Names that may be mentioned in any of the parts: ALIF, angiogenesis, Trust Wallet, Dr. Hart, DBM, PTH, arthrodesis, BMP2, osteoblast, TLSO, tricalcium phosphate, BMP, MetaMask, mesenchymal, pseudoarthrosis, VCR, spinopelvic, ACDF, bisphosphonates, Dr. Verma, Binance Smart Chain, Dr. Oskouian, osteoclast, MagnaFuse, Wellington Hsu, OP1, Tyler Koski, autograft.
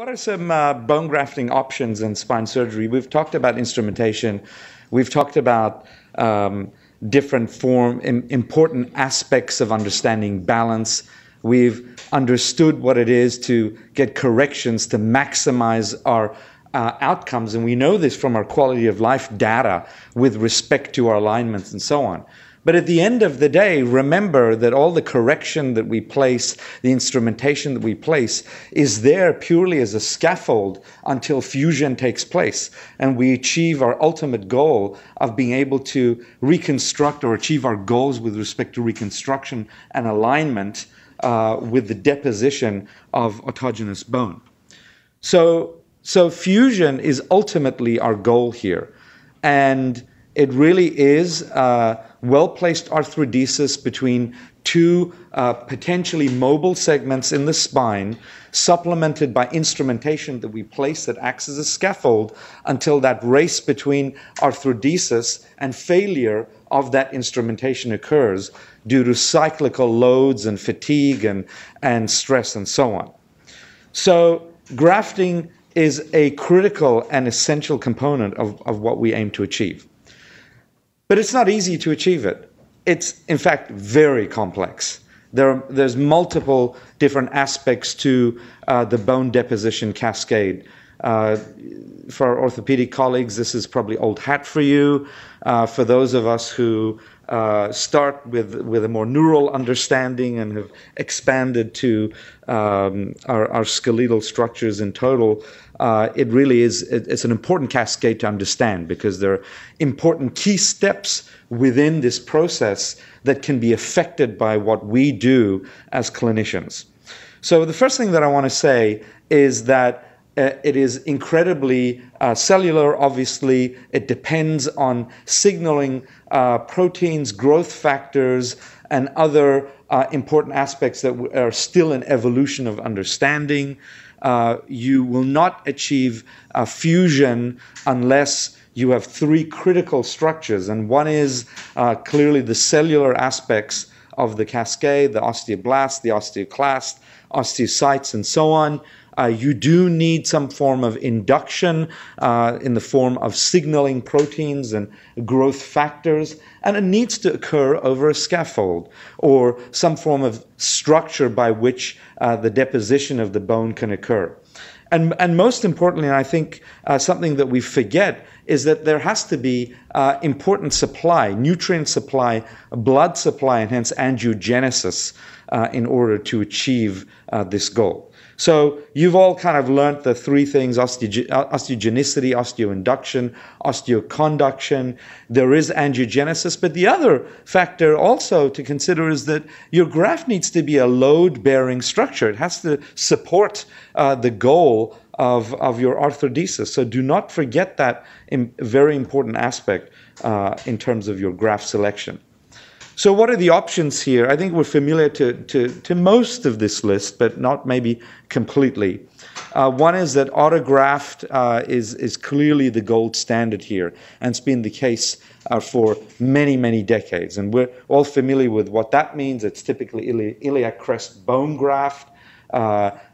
What are some bone grafting options in spine surgery? We've talked about instrumentation. We've talked about different important aspects of understanding balance. We've understood what it is to get corrections to maximize our outcomes, and we know this from our quality of life data with respect to our alignments and so on. But at the end of the day, remember that all the correction that we place, the instrumentation that we place, is there purely as a scaffold until fusion takes place and we achieve our ultimate goal of being able to reconstruct or achieve our goals with respect to reconstruction and alignment with the deposition of autogenous bone. So fusion is ultimately our goal here, and it really is well-placed arthrodesis between two potentially mobile segments in the spine, supplemented by instrumentation that we place that acts as a scaffold until that race between arthrodesis and failure of that instrumentation occurs due to cyclical loads and fatigue and stress and so on. So grafting is a critical and essential component of what we aim to achieve. But it's not easy to achieve it. It's, in fact, very complex. There's multiple different aspects to the bone deposition cascade. For our orthopedic colleagues, this is probably old hat for you. For those of us who start with a more neural understanding and have expanded to our skeletal structures in total, it really is, it's an important cascade to understand because there are important key steps within this process that can be affected by what we do as clinicians. So the first thing that I want to say is that it is incredibly cellular. Obviously, it depends on signaling proteins, growth factors, and other important aspects that are still in evolution of understanding. You will not achieve fusion unless you have three critical structures, and one is clearly the cellular aspects of the cascade, the osteoblast, the osteoclast, osteocytes, and so on. You do need some form of induction in the form of signaling proteins and growth factors, and it needs to occur over a scaffold or some form of structure by which the deposition of the bone can occur. And most importantly, and I think something that we forget, is that there has to be important supply, nutrient supply, blood supply, and hence angiogenesis in order to achieve this goal. So you've all kind of learned the three things: osteogenicity, osteoinduction, osteoconduction. There is angiogenesis, but the other factor also to consider is that your graft needs to be a load-bearing structure. It has to support the goal of your arthrodesis. So do not forget that very important aspect in terms of your graft selection. So what are the options here? I think we're familiar to most of this list, but not maybe completely. One is that autograft is clearly the gold standard here, and it's been the case for many, many decades. And we're all familiar with what that means. It's typically iliac crest bone graft,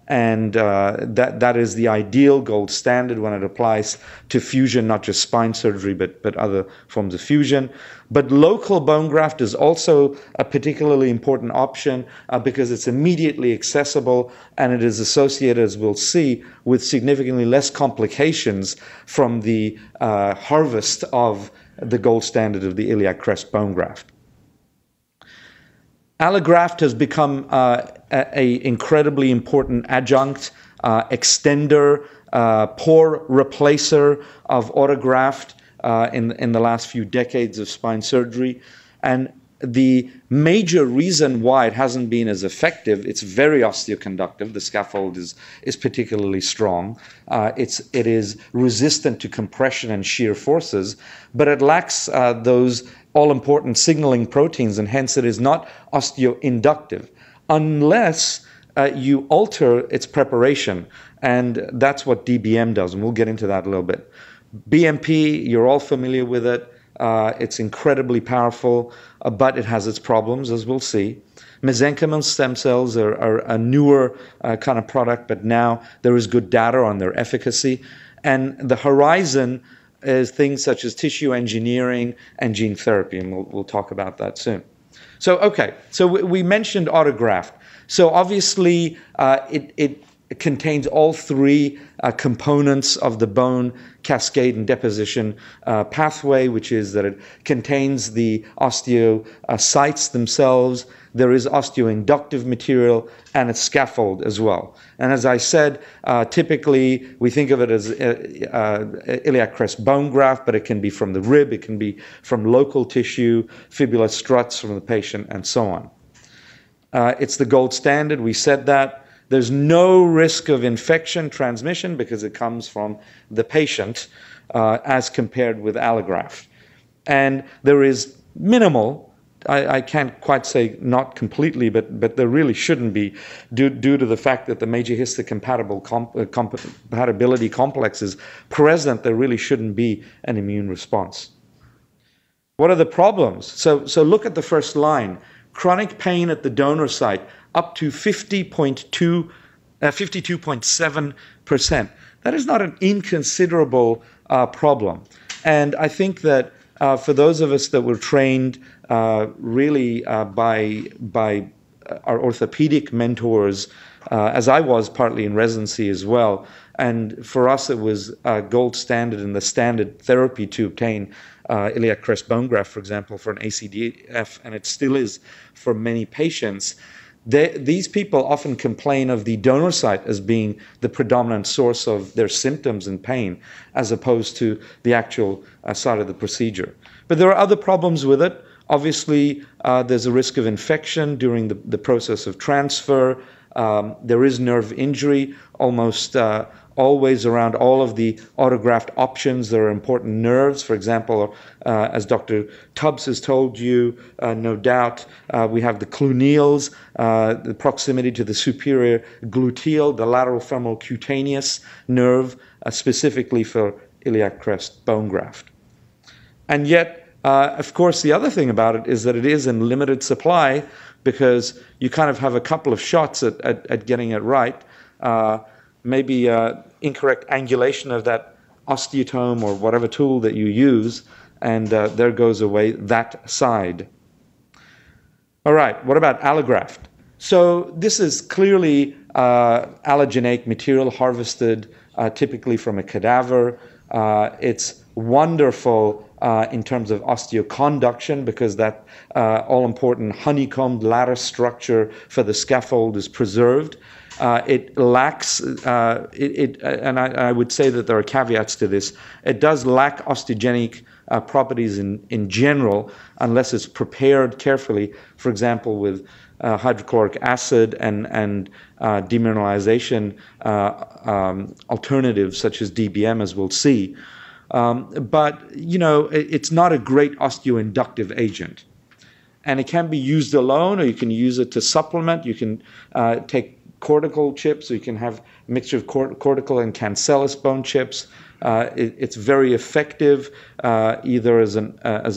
and that is the ideal gold standard when it applies to fusion, not just spine surgery, but other forms of fusion. But local bone graft is also a particularly important option because it's immediately accessible and it is associated, as we'll see, with significantly less complications from the harvest of the gold standard of the iliac crest bone graft. Allograft has become an incredibly important adjunct, extender, pore replacer of autograft in the last few decades of spine surgery. And the major reason why it hasn't been as effective, it's very osteoconductive. The scaffold is particularly strong. It is resistant to compression and shear forces, but it lacks those all-important signaling proteins, and hence it is not osteoinductive unless you alter its preparation, and that's what DBM does, and we'll get into that a little bit. BMP, you're all familiar with it. It's incredibly powerful, but it has its problems, as we'll see. mesenchymal stem cells are a newer kind of product, but now there is good data on their efficacy. And the horizon is things such as tissue engineering and gene therapy, and we'll talk about that soon. So, okay, so we mentioned autograft. So obviously it contains all three components of the bone cascade and deposition pathway, which is that it contains the osteocytes themselves, there is osteoinductive material, and its scaffold as well. And as I said, typically we think of it as iliac crest bone graft, but it can be from the rib, it can be from local tissue, fibula struts from the patient, and so on. It's the gold standard, we said that. There's no risk of infection transmission because it comes from the patient as compared with allograft. And there is minimal, I can't quite say not completely, but there really shouldn't be due to the fact that the major histocompatible compatibility complex is present, there really shouldn't be an immune response. What are the problems? So look at the first line. Chronic pain at the donor site, up to 52.7%. That is not an inconsiderable problem. And I think that for those of us that were trained really by our orthopedic mentors, as I was partly in residency as well, and for us it was gold standard and the standard therapy to obtain iliac crest bone graft, for example, for an ACDF, and it still is for many patients. These people often complain of the donor site as being the predominant source of their symptoms and pain as opposed to the actual site of the procedure. But there are other problems with it. Obviously, there's a risk of infection during the process of transfer. There is nerve injury almost always around all of the autograft options. There are important nerves. For example, as Dr. Tubbs has told you, no doubt, we have the cluneals, the proximity to the superior gluteal, the lateral femoral cutaneous nerve, specifically for iliac crest bone graft. And yet, of course, the other thing about it is that it is in limited supply, because you kind of have a couple of shots at getting it right. Maybe incorrect angulation of that osteotome or whatever tool that you use, and there goes away that side. All right, what about allograft? So this is clearly allogeneic material harvested typically from a cadaver. It's wonderful in terms of osteoconduction, because that all-important honeycombed lattice structure for the scaffold is preserved. It lacks, and I would say that there are caveats to this, it does lack osteogenic properties in general, unless it's prepared carefully, for example, with hydrochloric acid and demineralization alternatives such as DBM, as we'll see. But, you know, it's not a great osteoinductive agent. And it can be used alone, or you can use it to supplement. You can take cortical chips, or you can have a mixture of cortical and cancellous bone chips. It's very effective either as a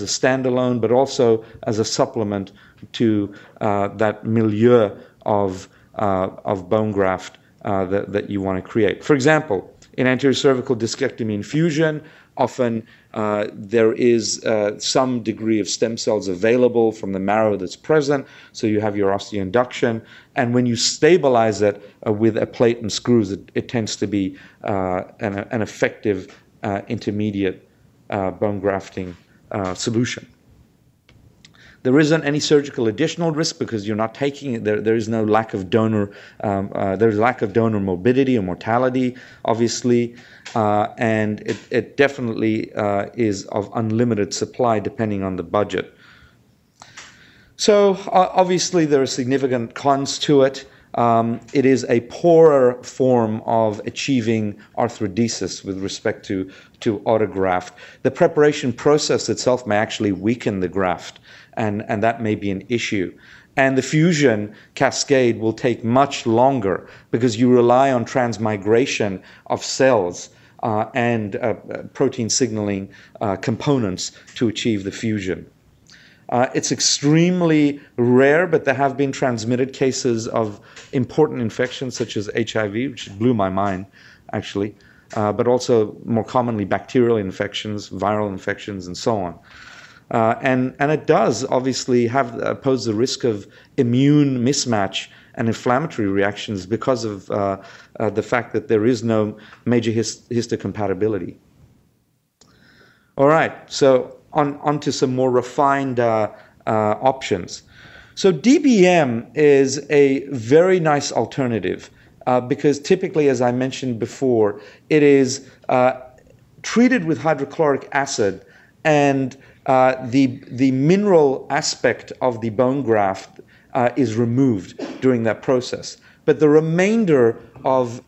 standalone, but also as a supplement to that milieu of bone graft that you want to create. For example, in anterior cervical discectomy infusion, often there is some degree of stem cells available from the marrow that's present, so you have your osteoinduction, and when you stabilize it with a plate and screws, it tends to be an effective intermediate bone grafting solution. There isn't any surgical additional risk because you're not taking it. There is no lack of donor. There's lack of donor morbidity or mortality, obviously, and it definitely is of unlimited supply depending on the budget. So obviously there are significant cons to it. It is a poorer form of achieving arthrodesis with respect to autograft. The preparation process itself may actually weaken the graft, and that may be an issue. And the fusion cascade will take much longer because you rely on transmigration of cells and protein signaling components to achieve the fusion. It's extremely rare, but there have been transmitted cases of important infections such as HIV, which blew my mind, actually, but also more commonly bacterial infections, viral infections, and so on. And it does obviously have pose the risk of immune mismatch and inflammatory reactions because of the fact that there is no major histocompatibility. All right, so on to some more refined options. So DBM is a very nice alternative because typically, as I mentioned before, it is treated with hydrochloric acid, and the mineral aspect of the bone graft is removed during that process. But the remainder of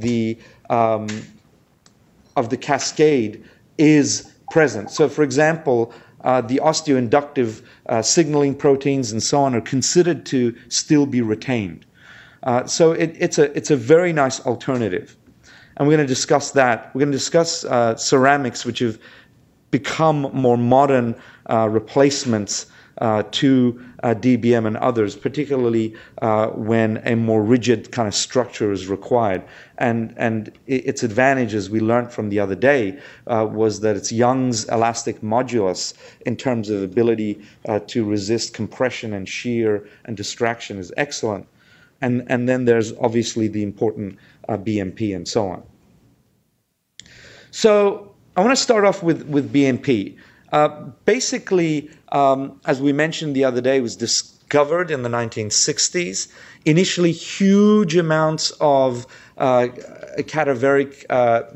the cascade is present. So, for example, the osteoinductive signaling proteins and so on are considered to still be retained. So it's a very nice alternative. And we're going to discuss that. We're going to discuss ceramics, which have become more modern replacements to DBM and others, particularly when a more rigid kind of structure is required. And its advantage, as we learned from the other day, was that it's Young's elastic modulus in terms of ability to resist compression and shear and distraction is excellent. And then there's obviously the important BMP and so on. So I want to start off with BMP. Basically, as we mentioned the other day, it was discovered in the 1960s. Initially, huge amounts of cadaveric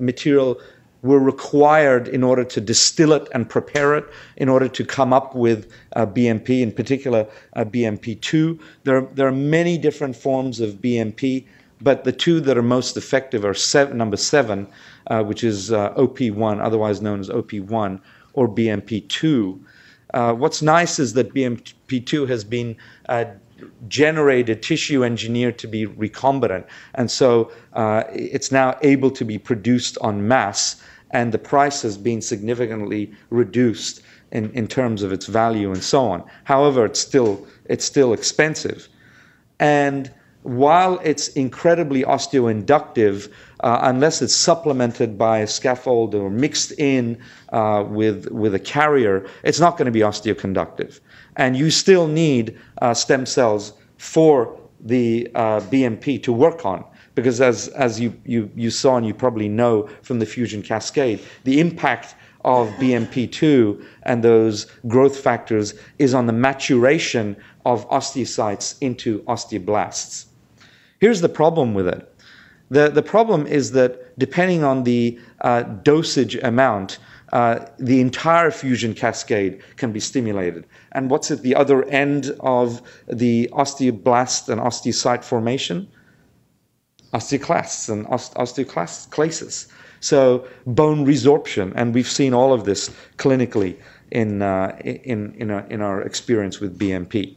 material were required in order to distill it and prepare it in order to come up with BMP, in particular BMP2. There are many different forms of BMP, but the two that are most effective are number 7, which is OP1, otherwise known as OP1, or BMP2. What's nice is that BMP2 has been generated, tissue engineered to be recombinant, and so it's now able to be produced en masse, and the price has been significantly reduced in terms of its value and so on. However, it's still expensive. And while it's incredibly osteoinductive, unless it's supplemented by a scaffold or mixed in with a carrier, it's not going to be osteoconductive. And you still need stem cells for the BMP to work on, because as you saw and you probably know from the fusion cascade, the impact of BMP2 and those growth factors is on the maturation of osteocytes into osteoblasts. Here's the problem with it. The problem is that depending on the dosage amount, the entire fusion cascade can be stimulated. And what's at the other end of the osteoblast and osteocyte formation? Osteoclasts and osteoclases. So bone resorption, and we've seen all of this clinically in our experience with BMP.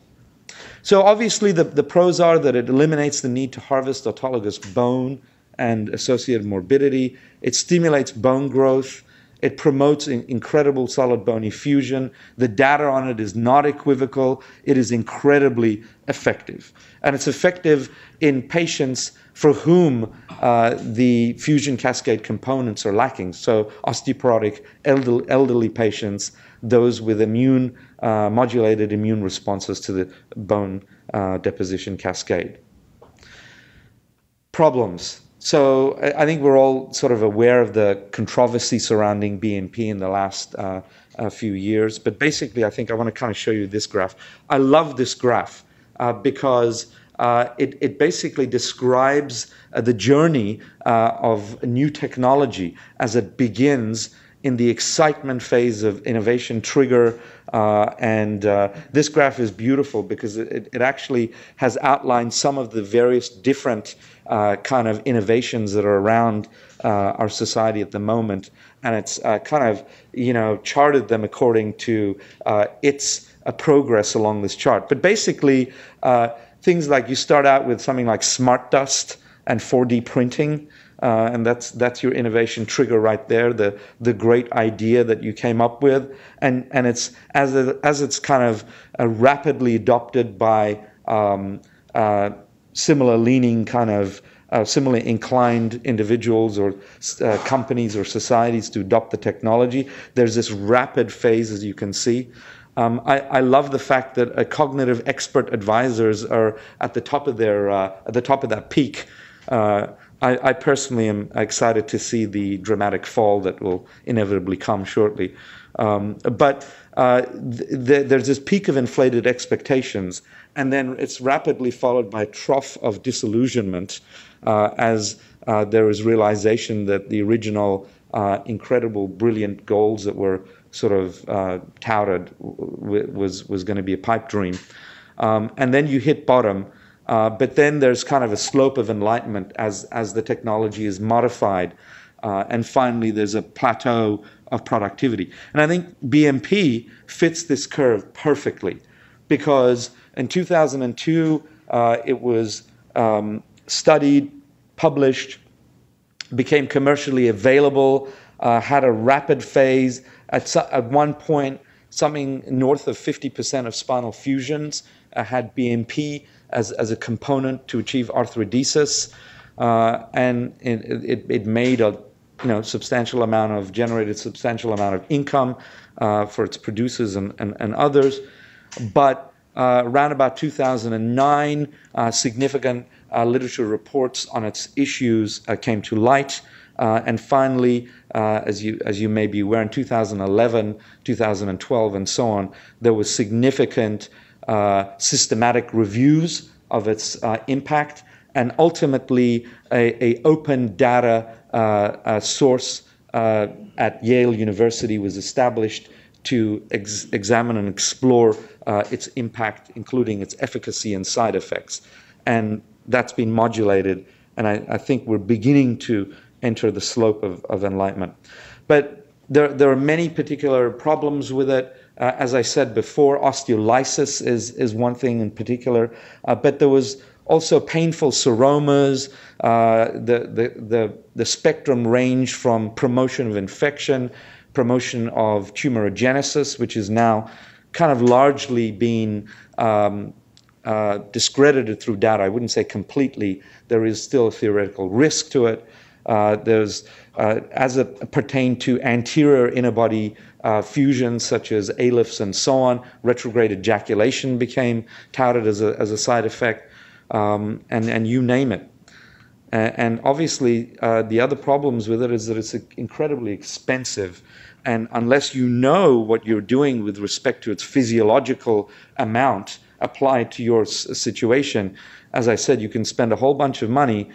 So obviously the pros are that it eliminates the need to harvest autologous bone and associated morbidity. It stimulates bone growth. It promotes incredible solid bone effusion. The data on it is not equivocal. It is incredibly effective. And it's effective in patients for whom the fusion cascade components are lacking. So osteoporotic elderly patients, those with immune modulated immune responses to the bone deposition cascade. Problems. So I think we're all sort of aware of the controversy surrounding BMP in the last few years. But basically, I think I want to kind of show you this graph. I love this graph because it basically describes the journey of new technology as it begins in the excitement phase of innovation trigger. This graph is beautiful because it actually has outlined some of the various different kind of innovations that are around our society at the moment. And it's kind of, you know, charted them according to its progress along this chart. But basically, things like you start out with something like smart dust and 4D printing. and that's your innovation trigger right there, the great idea that you came up with, and it's as it's kind of rapidly adopted by similar leaning kind of similarly inclined individuals or companies or societies to adopt the technology. There's this rapid phase, as you can see. I love the fact that cognitive expert advisors are at the top of their at the top of that peak. I personally am excited to see the dramatic fall that will inevitably come shortly. But there's this peak of inflated expectations, and then it's rapidly followed by a trough of disillusionment as there is realization that the original incredible, brilliant goals that were sort of touted was going to be a pipe dream. And then you hit bottom. But then there's kind of a slope of enlightenment as the technology is modified. And finally, there's a plateau of productivity. And I think BMP fits this curve perfectly, because in 2002, it was studied, published, became commercially available, had a rapid phase. At one point, something north of 50% of spinal fusions had BMP as a component to achieve arthrodesis, and it made a substantial amount of income for its producers and others. But around about 2009, significant literature reports on its issues came to light, and finally, as you may be aware, in 2011, 2012, and so on, there was significant systematic reviews of its impact, and ultimately a open data source at Yale University was established to examine and explore its impact, including its efficacy and side effects. And that's been modulated, and I think we're beginning to enter the slope of enlightenment. But there are many particular problems with it. As I said before, osteolysis is one thing in particular, but there was also painful seromas. The spectrum ranged from promotion of infection, promotion of tumorigenesis, which is now kind of largely being discredited through data. I wouldn't say completely. There is still a theoretical risk to it. As it pertained to anterior interbody fusions such as ALIFs and so on, retrograde ejaculation became touted as a side effect, and you name it. And obviously, the other problems with it is that it's incredibly expensive, and unless you know what you're doing with respect to its physiological amount applied to your situation, as I said, you can spend a whole bunch of money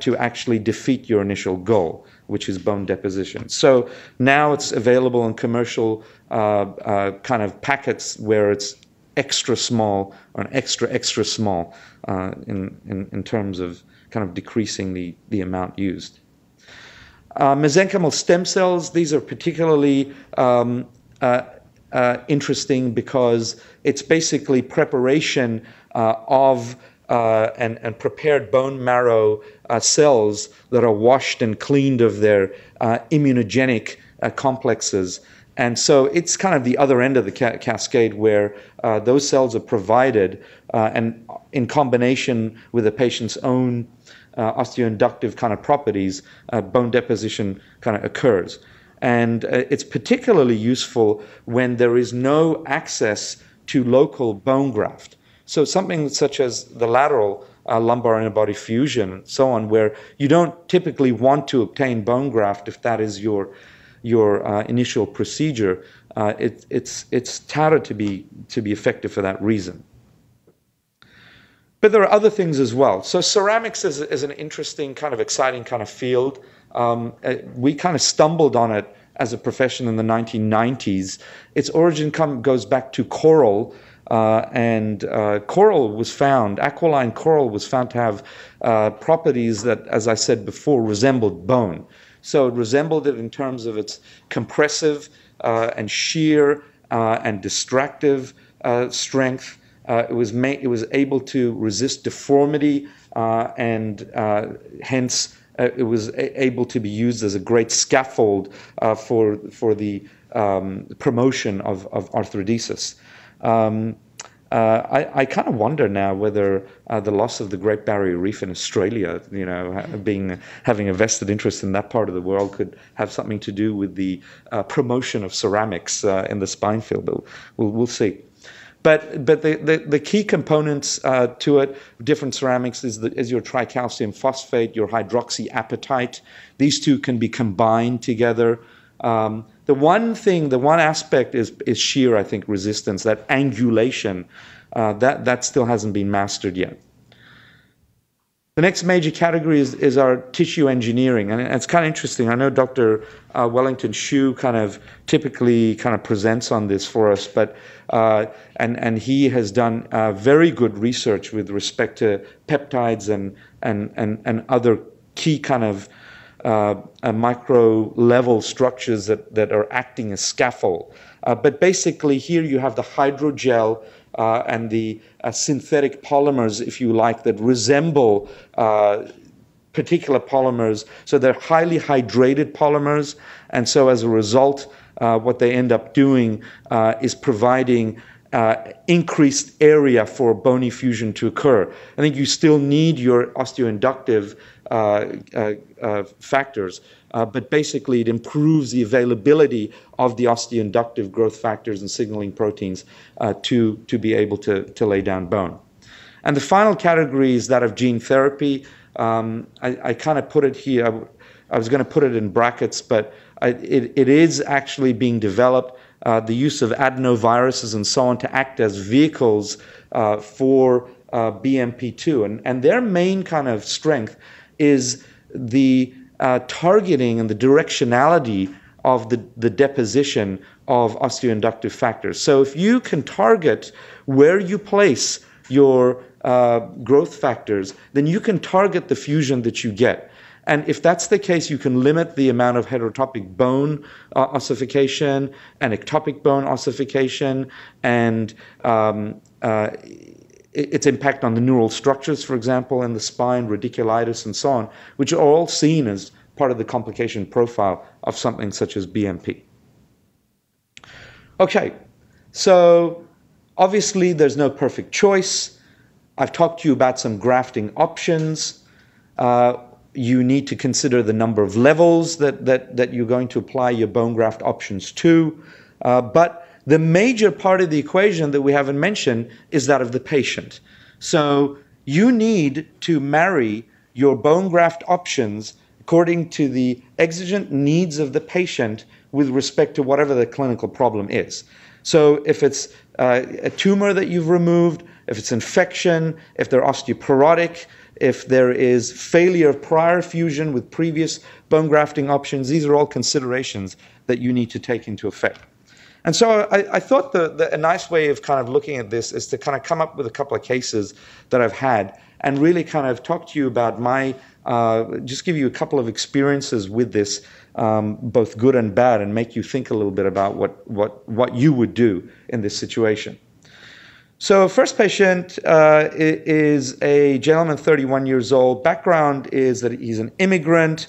to actually defeat your initial goal, which is bone deposition. So now it's available in commercial kind of packets where it's extra small or an extra small in terms of kind of decreasing the amount used. Mesenchymal stem cells, these are particularly interesting because it's basically preparation of and prepared bone marrow cells that are washed and cleaned of their immunogenic complexes. And so it's kind of the other end of the cascade where those cells are provided and in combination with the patient's own osteoinductive kind of properties, bone deposition kind of occurs. And it's particularly useful when there is no access to local bone graft. So something such as the lateral lumbar interbody fusion and so on, where you don't typically want to obtain bone graft if that is your initial procedure, it's touted to be effective for that reason. But there are other things as well. So ceramics is an interesting kind of exciting kind of field. We kind of stumbled on it as a profession in the 1990s. Its origin goes back to coral, and coral was found, aquiline coral was found to have properties that, as I said before, resembled bone. So it resembled it in terms of its compressive and shear and distractive strength. It was able to resist deformity and hence it was able to be used as a great scaffold for the promotion of arthrodesis. I kind of wonder now whether the loss of the Great Barrier Reef in Australia, you know, having a vested interest in that part of the world, could have something to do with the promotion of ceramics in the spine field. But we'll see. But the key components to it, different ceramics, is your tricalcium phosphate, your hydroxyapatite. These two can be combined together. The one aspect is shear, I think, resistance, that angulation. That still hasn't been mastered yet. The next major category is our tissue engineering, and it's kind of interesting. I know Dr. Wellington Hsu typically presents on this for us, but and he has done very good research with respect to peptides and other key micro-level structures that are acting as scaffold. But basically, here you have the hydrogel and the synthetic polymers, if you like, that resemble particular polymers. So they're highly hydrated polymers, and so as a result, what they end up doing is providing increased area for bony fusion to occur. I think you still need your osteoinductive factors, but basically it improves the availability of the osteoinductive growth factors and signaling proteins to be able to lay down bone. And the final category is that of gene therapy. I kind of put it here. I was going to put it in brackets, but it is actually being developed. The use of adenoviruses and so on to act as vehicles for BMP2. And their main kind of strength is the targeting and the directionality of the deposition of osteoinductive factors. So if you can target where you place your growth factors, then you can target the fusion that you get. And if that's the case, you can limit the amount of heterotopic bone ossification and ectopic bone ossification and its impact on the neural structures, for example, and the spine, radiculitis, and so on, which are all seen as part of the complication profile of something such as BMP. Okay, so obviously there's no perfect choice. I've talked to you about some grafting options. You need to consider the number of levels that you're going to apply your bone graft options to. But the major part of the equation that we haven't mentioned is that of the patient. So you need to marry your bone graft options according to the exigent needs of the patient with respect to whatever the clinical problem is. So if it's a tumor that you've removed, if it's infection, if they're osteoporotic, if there is failure of prior fusion with previous bone grafting options, these are all considerations that you need to take into effect. And so I thought a nice way of kind of looking at this is to kind of come up with a couple of cases that I've had and really kind of talk to you about just give you a couple of experiences with this, both good and bad, and make you think a little bit about what you would do in this situation. So first patient is a gentleman, 31 years old. Background is that he's an immigrant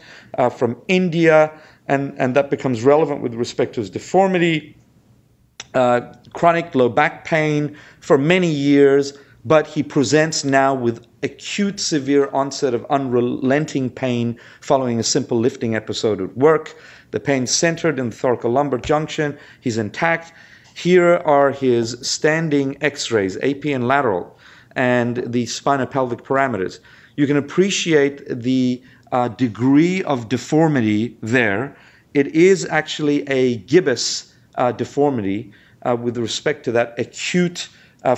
from India, and that becomes relevant with respect to his deformity. Chronic low back pain for many years, but he presents now with acute severe onset of unrelenting pain following a simple lifting episode at work. The pain centered in the thoracolumbar junction. He's intact. Here are his standing x-rays, AP and lateral, and the spinopelvic parameters. You can appreciate the degree of deformity there. It is actually a gibbous deformity with respect to that acute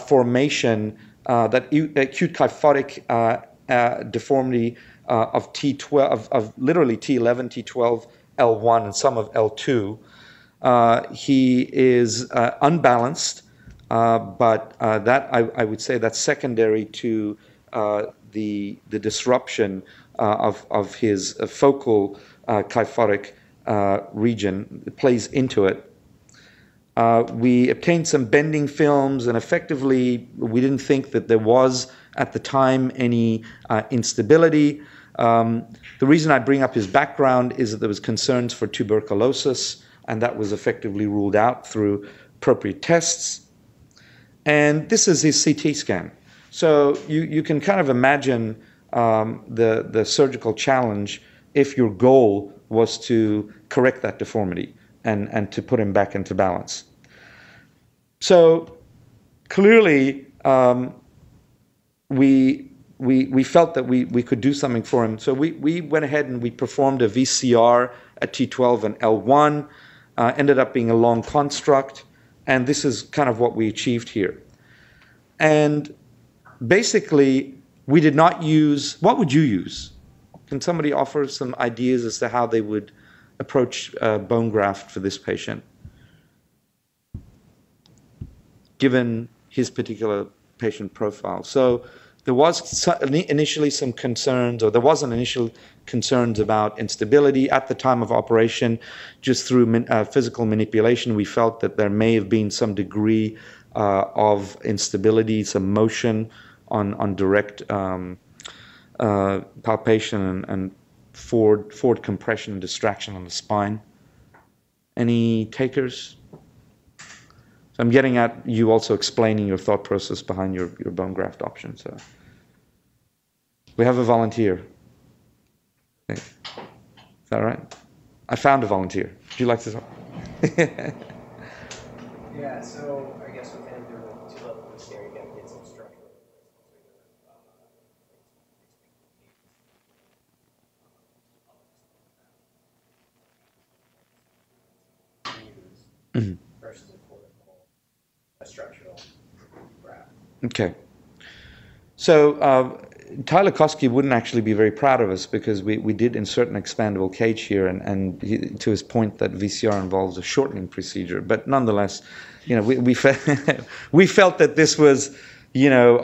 formation, that acute kyphotic deformity of T12, of literally T11, T12, L1, and some of L2. He is unbalanced, but that I would say that's secondary to the disruption of his focal kyphotic region. It plays into it. We obtained some bending films, and effectively we didn't think that there was at the time any instability. The reason I bring up his background is that there was concerns for tuberculosis, and that was effectively ruled out through appropriate tests. And this is his CT scan. So you can kind of imagine the surgical challenge if your goal was to correct that deformity and to put him back into balance. So clearly, we felt that we could do something for him. So we went ahead and we performed a VCR at T12 and L1, ended up being a long construct, and this is kind of what we achieved here. And basically, we did not use, what would you use? Can somebody offer some ideas as to how they would approach bone graft for this patient, given his particular patient profile? So there was initially some concerns, or there wasn't initial concerns about instability at the time of operation. Just through physical manipulation, we felt that there may have been some degree of instability, some motion on direct palpation and forward compression and distraction on the spine. Any takers? So I'm getting at you also explaining your thought process behind your bone graft option. So we have a volunteer. Is that right? I found a volunteer. Would you like to talk? Yeah, so I guess with him, there were two levels of scary again. It's obstructive. Mm-hmm. Structural graft. Okay. So Tyler Koski wouldn't actually be very proud of us because we did insert an expandable cage here, and he, to his point that VCR involves a shortening procedure, but nonetheless, you know, we felt that this was, you know,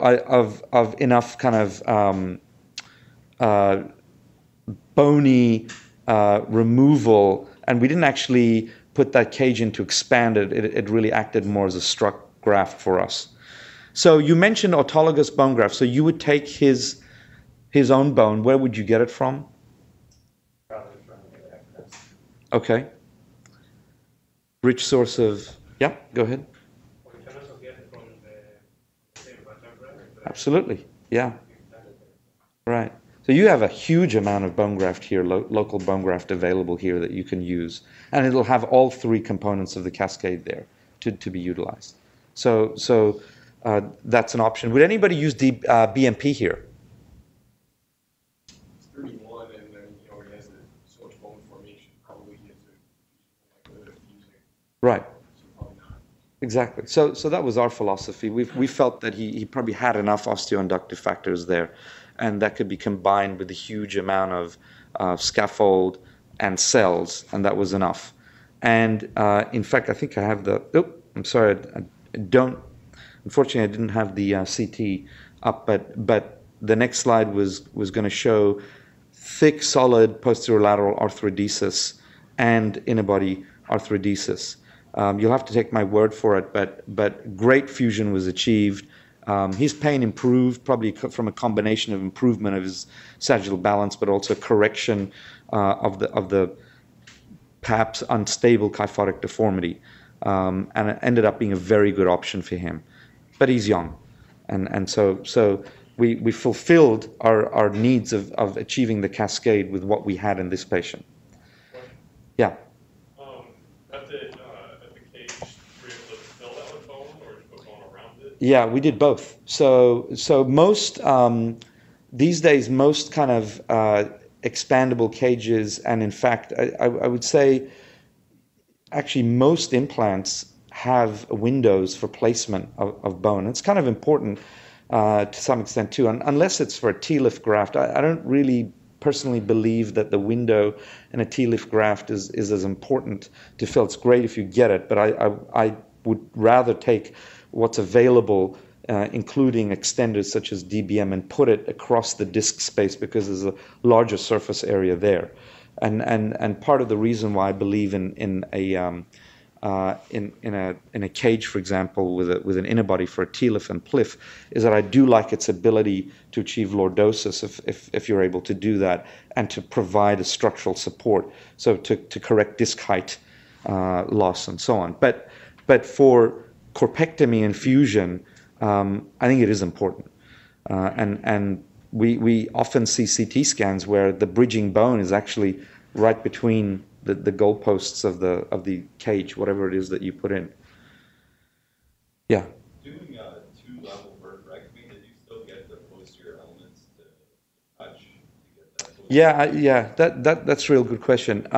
of enough kind of bony removal, and we didn't actually put that cage in to expand it. It really acted more as a struct graft for us. So you mentioned autologous bone graft. So you would take his own bone. Where would you get it from? Probably from the ACDF. Okay. Rich source of, yeah, go ahead. Well, you can also get it from the same vertebra. Absolutely, yeah. Right. So you have a huge amount of bone graft here, local bone graft available here that you can use. And it'll have all three components of the cascade there to be utilized. So that's an option. Would anybody use BMP here? It's 31, and then, you know, it has so much bone formation, probably has a fusing. Right. So probably not. Exactly. So that was our philosophy. We felt that he probably had enough osteoinductive factors there, and that could be combined with a huge amount of scaffold and cells, and that was enough. And in fact, I think I have the, I'm sorry, I don't, unfortunately I didn't have the CT up, but the next slide was going to show thick, solid posterolateral arthrodesis and inner body arthrodesis. You'll have to take my word for it, but great fusion was achieved. His pain improved, probably from a combination of improvement of his sagittal balance, but also correction of the perhaps unstable kyphotic deformity, and it ended up being a very good option for him. But he's young, and so we fulfilled our needs of achieving the cascade with what we had in this patient. Yeah. Yeah, we did both. So most, these days, most kind of expandable cages, and in fact, I would say, actually most implants have windows for placement of bone. It's kind of important to some extent too, unless it's for a TLIF graft. I don't really personally believe that the window in a TLIF graft is as important to fill. It's great if you get it, but I would rather take what's available, including extenders such as DBM, and put it across the disc space because there's a larger surface area there. And part of the reason why I believe in a in a cage, for example, with an inner body for a TLIF and PLIF, is that I do like its ability to achieve lordosis if you're able to do that, and to provide a structural support, so to correct disc height loss and so on. But for corpectomy and fusion, I think it is important, and we often see CT scans where the bridging bone is actually right between the goalposts of the cage, whatever it is that you put in. Yeah. Doing a two-level vertebrectomy, did you still get the posterior elements to touch? To get that? Yeah. That's a real good question.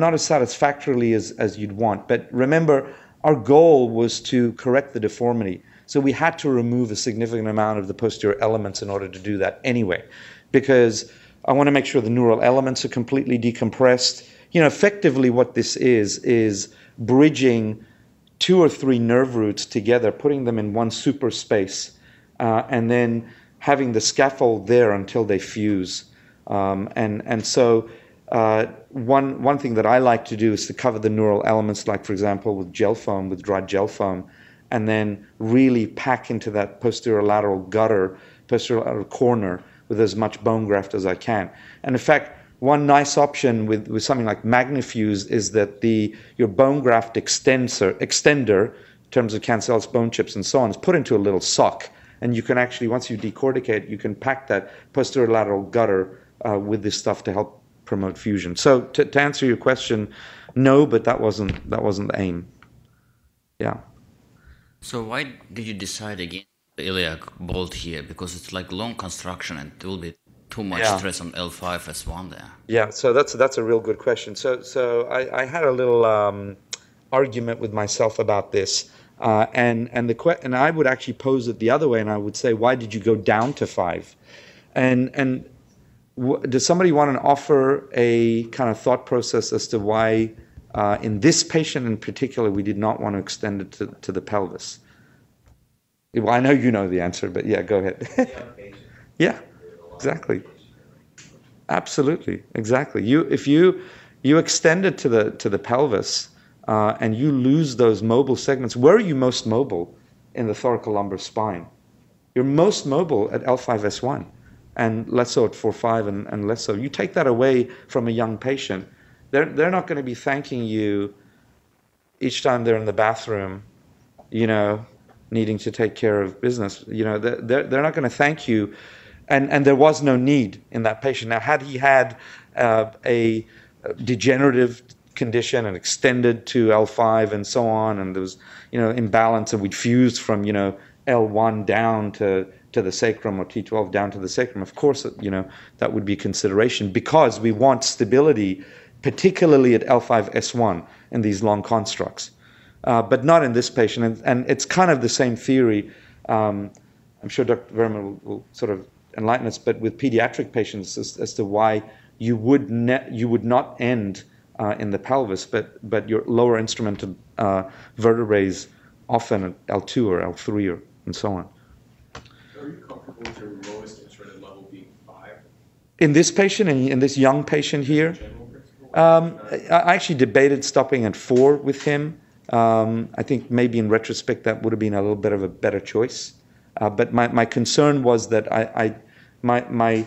Not as satisfactorily as you'd want. But remember, our goal was to correct the deformity, so we had to remove a significant amount of the posterior elements in order to do that anyway, because I want to make sure the neural elements are completely decompressed. You know, effectively what this is bridging 2 or 3 nerve roots together, putting them in one super space, and then having the scaffold there until they fuse. One thing that I like to do is to cover the neural elements, like, for example, with gel foam, with dried gel foam, and then really pack into that posterior lateral gutter, posterior lateral corner, with as much bone graft as I can. And in fact, one nice option with something like MagnaFuse is that your bone graft extender, in terms of cancellous bone chips and so on, is put into a little sock. And you can actually, once you decorticate, you can pack that posterior lateral gutter with this stuff to help promote fusion. So to answer your question, no, but that wasn't the aim. Yeah. So why did you decide against the iliac bolt here? Because it's like long construction and it will be too much stress on L5, S1 there. Yeah. So that's a real good question. So I had a little argument with myself about this. And I would actually pose it the other way, and I would say, why did you go down to 5? Does somebody want to offer a kind of thought process as to why, in this patient in particular, we did not want to extend it to the pelvis? Well, I know you know the answer, but yeah, go ahead. Yeah, exactly. Absolutely, exactly. If you extend it to the pelvis. And you lose those mobile segments. Where are you most mobile in the thoracolumbar spine? You're most mobile at L5, S1, and less so at 4-5 and less so. You take that away from a young patient, they're not going to be thanking you each time they're in the bathroom, you know, needing to take care of business. You know, they're not going to thank you. And there was no need in that patient. Now, had he had a degenerative condition and extended to L5 and so on, and there was, you know, imbalance, and we'd fused from, you know, L1 down to the sacrum, or T12 down to the sacrum, of course, you know, that would be a consideration, because we want stability, particularly at L5, S1 in these long constructs, but not in this patient. And it's kind of the same theory. I'm sure Dr. Verma will sort of enlighten us, but with pediatric patients as to why you would not end in the pelvis, but your lower instrumented vertebrae often at L2 or L3 or and so on. Are you comfortable with your lowest instrumented level being 5? In this patient, in this young patient here, I actually debated stopping at 4 with him. I think maybe in retrospect that would have been a little bit of a better choice. But my concern was that my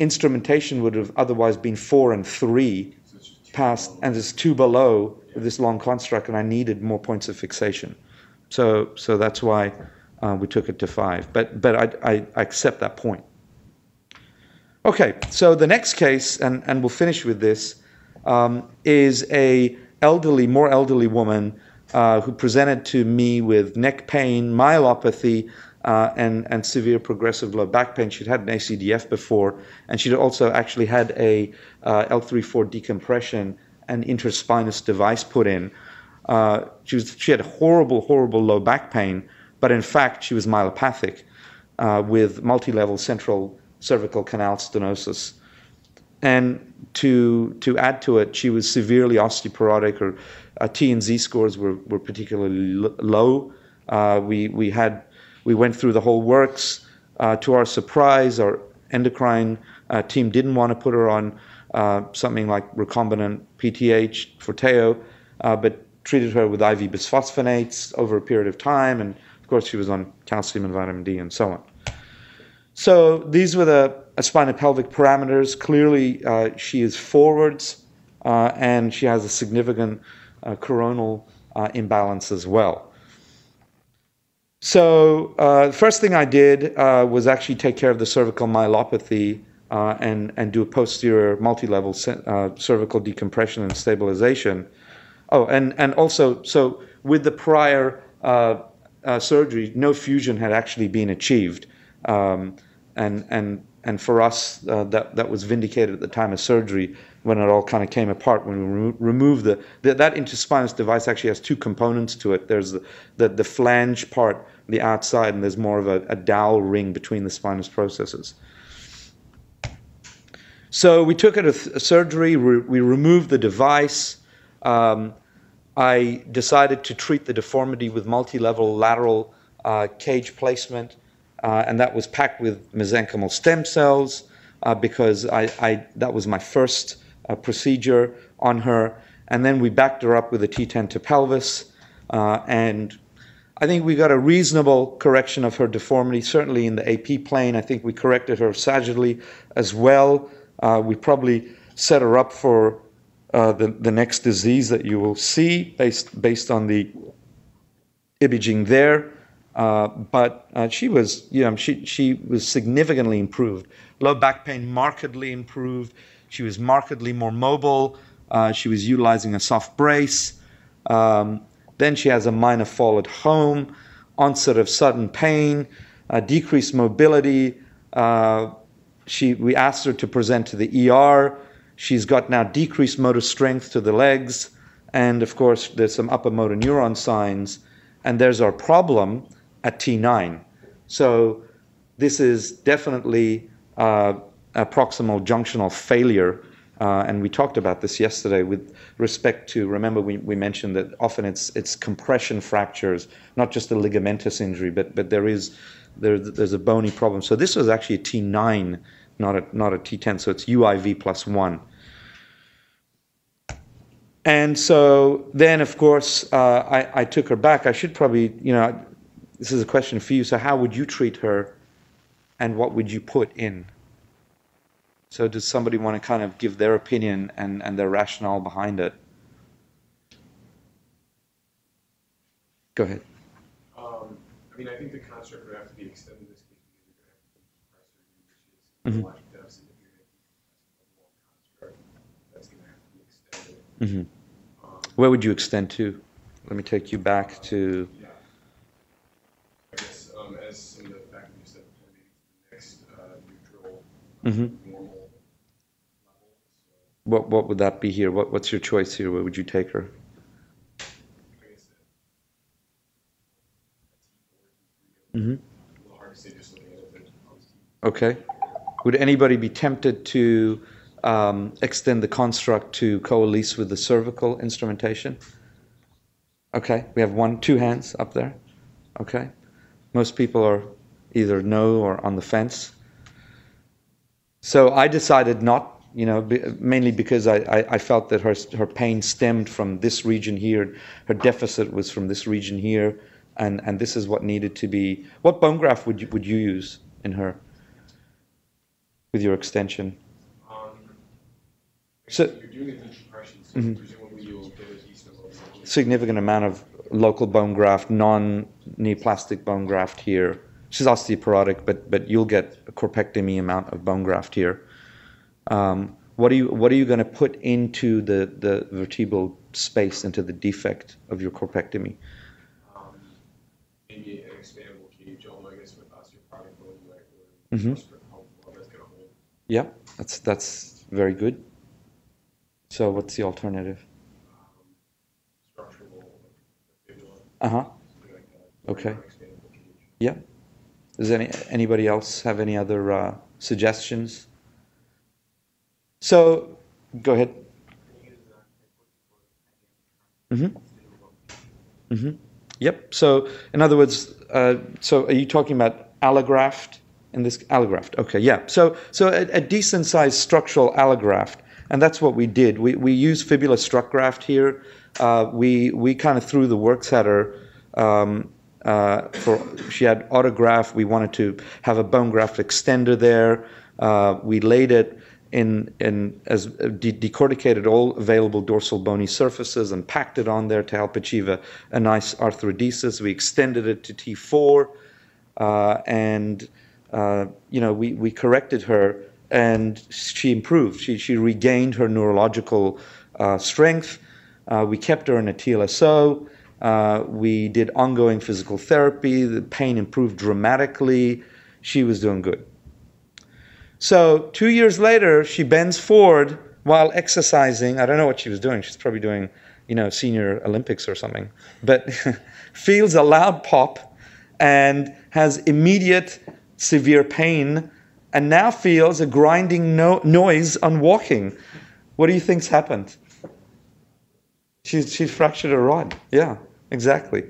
instrumentation would have otherwise been 4 and 3. Past, and there's 2 below this long construct, and I needed more points of fixation, so that's why we took it to 5. But I accept that point. Okay, so the next case, and we'll finish with this, is a more elderly woman who presented to me with neck pain, myelopathy, and severe progressive low back pain. She'd had an ACDF before, and she'd also actually had a L3-4 decompression and interspinous device put in. She had horrible low back pain, but in fact she was myelopathic with multi-level central cervical canal stenosis. And to add to it, she was severely osteoporotic. Her T and Z scores were particularly low. We went through the whole works. To our surprise, our endocrine team didn't want to put her on something like recombinant PTH, Forteo, but treated her with IV bisphosphonates over a period of time, and of course she was on calcium and vitamin D and so on. So these were the spinopelvic parameters. Clearly she is forwards and she has a significant coronal imbalance as well. So the first thing I did was actually take care of the cervical myelopathy and do a posterior multi-level cervical decompression and stabilization. Oh, and also, so with the prior surgery, no fusion had actually been achieved. And for us, that was vindicated at the time of surgery when it all kind of came apart, when we removed that interspinous device actually has two components to it. There's the flange part, the outside, and there's more of a dowel ring between the spinous processes. So we took it to surgery, we removed the device. I decided to treat the deformity with multi-level lateral cage placement. And that was packed with mesenchymal stem cells because that was my first procedure on her. And then we backed her up with a T10 to pelvis. And I think we got a reasonable correction of her deformity, certainly in the AP plane. I think we corrected her sagittally as well. We probably set her up for the next disease that you will see based on the imaging there. But she was, you know, she was significantly improved. Low back pain markedly improved. She was markedly more mobile. She was utilizing a soft brace. Then she has a minor fall at home, onset of sudden pain, decreased mobility. We asked her to present to the ER. She's got now decreased motor strength to the legs, and of course there's some upper motor neuron signs. And there's our problem at T9. So this is definitely a proximal junctional failure. And we talked about this yesterday with respect to, remember we mentioned that often it's compression fractures, not just a ligamentous injury, but there's a bony problem. So this was actually a T9, not a T10. So it's UIV plus one. And so then, of course, I took her back. I should probably, you know, this is a question for you. So how would you treat her and what would you put in? So does somebody want to kind of give their opinion and their rationale behind it? Go ahead. I mean, I think the construct would have to be extended this case because you're going to have to be Mm-hmm. Where would you extend to? Let me take you back to. Yeah. I guess as some of the faculty said, the next neutral normal level. So what would that be here? What's your choice here? Where would you take her? I guess that. Mm-hmm. Hard to say just looking at it. Okay. Would anybody be tempted to? Extend the construct to coalesce with the cervical instrumentation. Okay, we have two hands up there. Okay, most people are either no or on the fence. So I decided not, you know, mainly because I felt that her pain stemmed from this region here, her deficit was from this region here, and this is what needed to be. What bone graft would you use in her with your extension? So, you're doing a decompression, so presumably you'll get a decent amount of significant amount of local bone graft, non-neoplastic bone graft here. She's osteoporotic, but you'll get a corpectomy amount of bone graft here. What are you going to put into the vertebral space, into the defect of your corpectomy? Maybe an expandable cage, although I guess with osteoporotic bone, like that's going to hold. Yeah, that's very good. So what's the alternative? Structural fibula. Okay. Yeah. Does anybody else have any other suggestions? So, go ahead. Yep. So, in other words, so are you talking about allograft in this allograft. Okay, yeah. So a decent sized structural allograft, and that's what we did. We used fibula strut graft here. We kind of threw the works at her. She had autograft. We wanted to have a bone graft extender there. We laid it decorticated all available dorsal bony surfaces and packed it on there to help achieve a nice arthrodesis. We extended it to T4, we corrected her, and she improved. She regained her neurological strength. We kept her in a TLSO. We did ongoing physical therapy. The pain improved dramatically. She was doing good. So 2 years later, she bends forward while exercising. I don't know what she was doing. She's probably doing, senior Olympics or something. But feels a loud pop and has immediate severe pain, and now feels a grinding noise on walking. What do you think's happened? She fractured her rod. Yeah, exactly.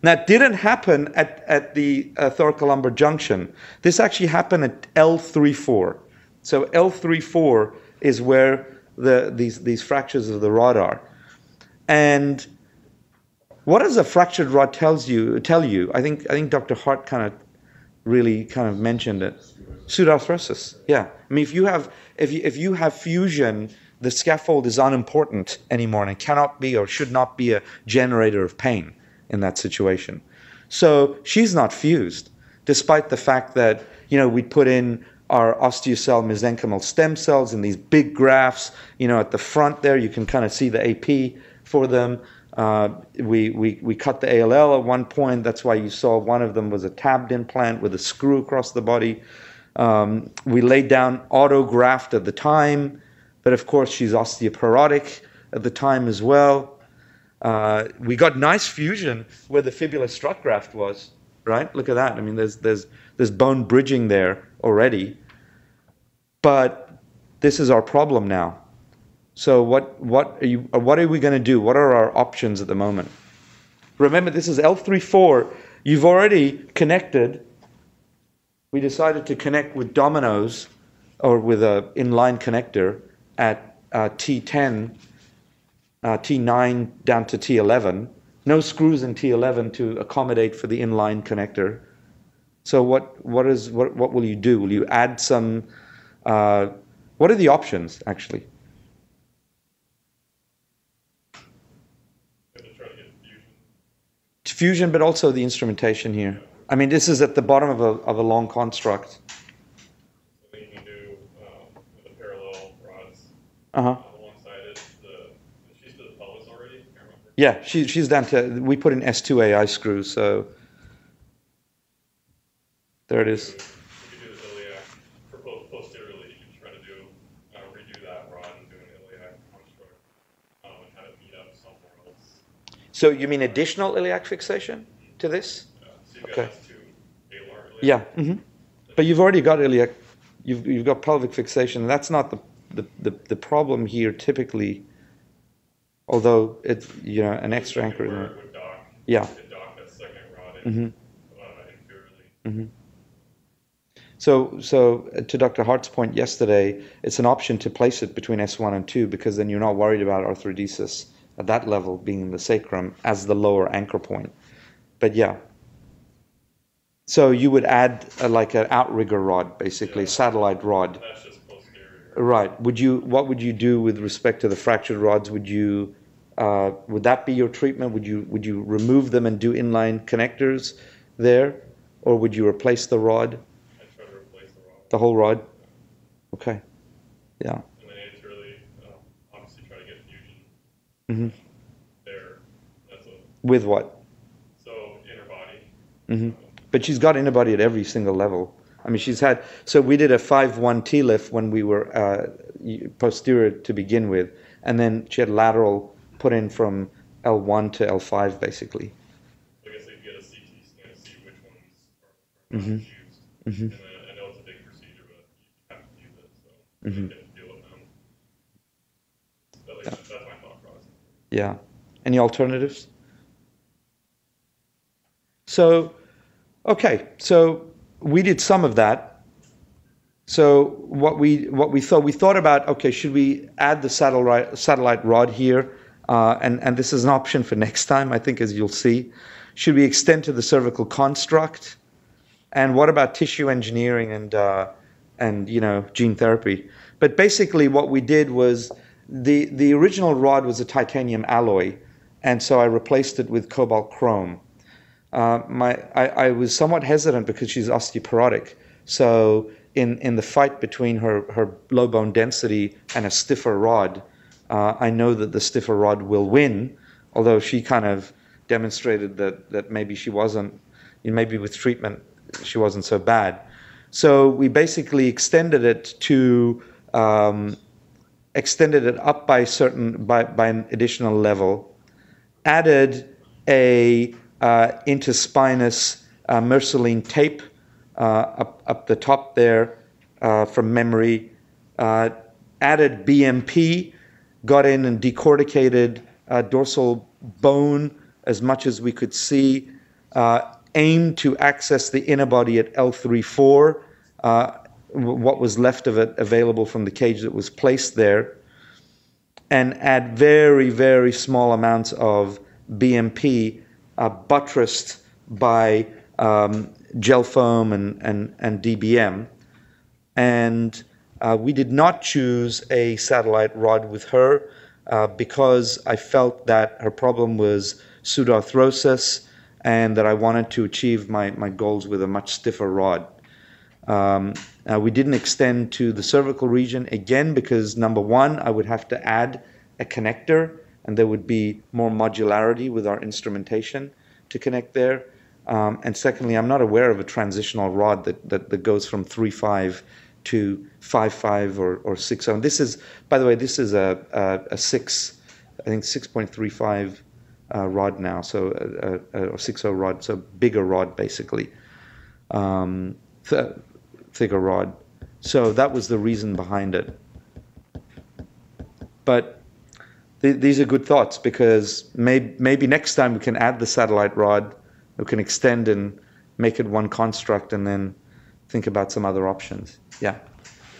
Now, it didn't happen at the thoracolumbar junction. This actually happened at L3-4. So L3-4 is where these fractures of the rod are. And what does a fractured rod tell you? I think Dr. Hart really mentioned it. Pseudoarthrosis. Yeah. I mean, if you have fusion, the scaffold is unimportant anymore, and it cannot be or should not be a generator of pain in that situation. So she's not fused, despite the fact that, we put in our osteocell mesenchymal stem cells in these big grafts, at the front there, you can kind of see the AP for them. We cut the ALL at one point. That's why you saw one of them was a tabbed implant with a screw across the body. We laid down autograft at the time, but of course she's osteoporotic at the time as well. We got nice fusion where the fibula strut graft was, right? Look at that. I mean, there's bone bridging there already. But this is our problem now. So what are we going to do? What are our options at the moment? Remember, this is L3-4. You've already connected. We decided to connect with dominoes or with an inline connector at T10. T9 down to T11. No screws in T11 to accommodate for the inline connector. So what will you do? Will you add some? What are the options actually? Fusion, but also the instrumentation here. I mean, this is at the bottom of a long construct. So you can do the parallel rods. Yeah, she's down to, we put in S2AI screws, so there it is. You could do the iliac for posteriorly. You can try to redo that rod and do an iliac construct and have it meet up somewhere else. So you mean additional iliac fixation to this? Yeah, so you've got S2 alar iliac. Yeah, but you've already got iliac, you've got pelvic fixation. That's not the problem here typically. Although it's an extra anchor in there. Yeah. So to Dr. Hart's point yesterday, it's an option to place it between S1 and 2 because then you're not worried about arthrodesis at that level being in the sacrum as the lower anchor point. But yeah. So you would add an outrigger rod, basically, satellite rod. That's just right. What would you do with respect to the fractured rods? Would that be your treatment? Would you remove them and do inline connectors there, or would you replace the rod? I try to replace the rod. The whole rod. Okay. Yeah. And then it's really obviously try to get fusion there. That's a, with what? So inner body. But she's got inner body at every single level. I mean, she's had, so we did a 5-1 TLIF when we were posterior to begin with, and then she had lateral put in from L1 to L5, basically. I guess they can get a CT scan to see which ones are used. And then I know it's a big procedure, but you have to do this, so you have to deal with them. But that's my thought process. Yeah. Any alternatives? So, okay, so we did some of that. So what we thought about, okay, should we add the satellite rod here? And this is an option for next time, I think, as you'll see. Should we extend to the cervical construct? And what about tissue engineering and you know, gene therapy? But basically what we did was the original rod was a titanium alloy, and so I replaced it with cobalt chrome. I was somewhat hesitant because she's osteoporotic. So in the fight between her low bone density and a stiffer rod, I know that the stiffer rod will win, although she kind of demonstrated that maybe she wasn't, maybe with treatment she wasn't so bad. So we basically extended it to extended it up by by an additional level, added a interspinous merceline tape up the top there from memory, added BMP, got in and decorticated dorsal bone as much as we could see, aimed to access the inner body at L3-4, what was left of it available from the cage that was placed there, and add very, very small amounts of BMP buttressed by gel foam and DBM. And we did not choose a satellite rod with her because I felt that her problem was pseudoarthrosis and that I wanted to achieve my goals with a much stiffer rod. We didn't extend to the cervical region, again, because number one, I would have to add a connector and there would be more modularity with our instrumentation to connect there. And secondly, I'm not aware of a transitional rod that goes from 3.5 to 5.5 or 6.0. This is, by the way, this is a 6, I think 6.35 rod now, so a 6.0 rod, so bigger rod basically, thicker rod. So that was the reason behind it. But these are good thoughts, because maybe next time we can add the satellite rod. We can extend and make it one construct and then think about some other options. Yeah?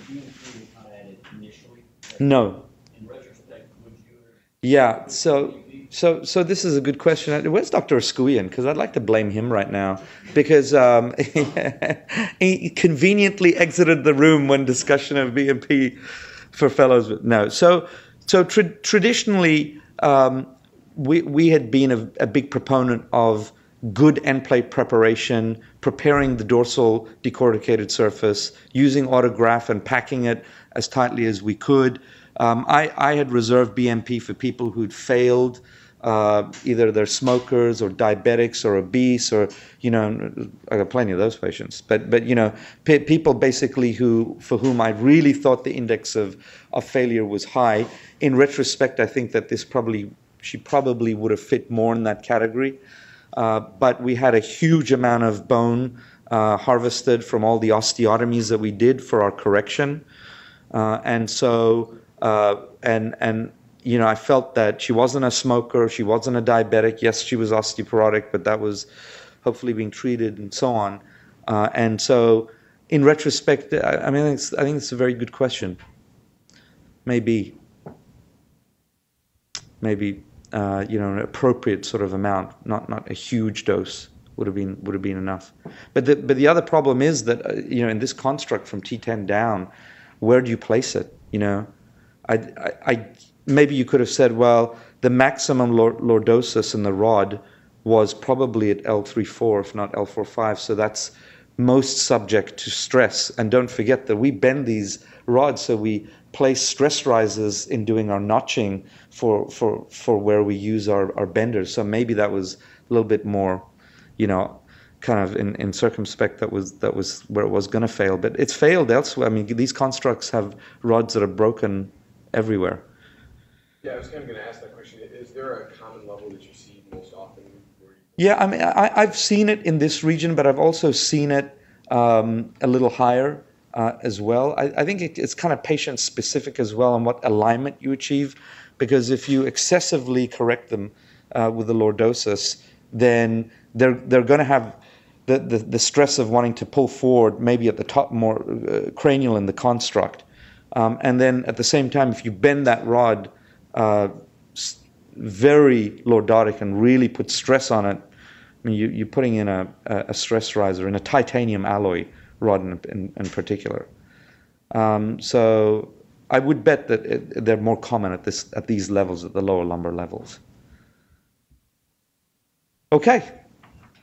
Did you include unadded initially? No. In retrospect, would you? Yeah, so this is a good question. Where's Dr. Oskouian? Because I'd like to blame him right now, because he conveniently exited the room when discussion of BMP for fellows. No. So traditionally, we had been a big proponent of good end plate preparation, preparing the dorsal decorticated surface, using autograph and packing it as tightly as we could. I had reserved BMP for people who'd failed, either they're smokers or diabetics or obese, or, you know, I got plenty of those patients. But you know, people basically for whom I really thought the index of failure was high. In retrospect, I think that she probably would have fit more in that category. But we had a huge amount of bone harvested from all the osteotomies that we did for our correction, and you know, I felt that she wasn't a smoker, she wasn't a diabetic. Yes, she was osteoporotic, but that was hopefully being treated and so on. And so, in retrospect, I mean, I think it's a very good question. Maybe. You know, an appropriate sort of amount, not a huge dose would have been enough. But the other problem is that you know, in this construct from T10 down, where do you place it? You know, I maybe you could have said, well, the maximum lordosis in the rod was probably at L3-4, if not L4-5, so that's most subject to stress. And don't forget that we bend these rods, so we place stress rises in doing our notching for where we use our benders. So maybe that was a little bit more, you know, kind of in circumspect, that was where it was going to fail. But it's failed elsewhere. I mean, these constructs have rods that are broken everywhere. Yeah, I was kind of going to ask that question. Is there a common level that you see most often? Yeah, I mean, I've seen it in this region, but I've also seen it a little higher. As well. I think it's kind of patient specific as well on what alignment you achieve, because if you excessively correct them with the lordosis, then they're going to have the stress of wanting to pull forward maybe at the top more cranial in the construct. And then at the same time, if you bend that rod very lordotic and really put stress on it, I mean, you're putting in a stress riser in a titanium alloy rod in particular. So I would bet that they're more common at these levels, at the lower lumbar levels. Okay,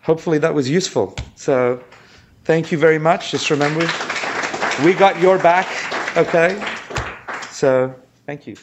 hopefully that was useful. So thank you very much. Just remember, we got your back, okay? So thank you.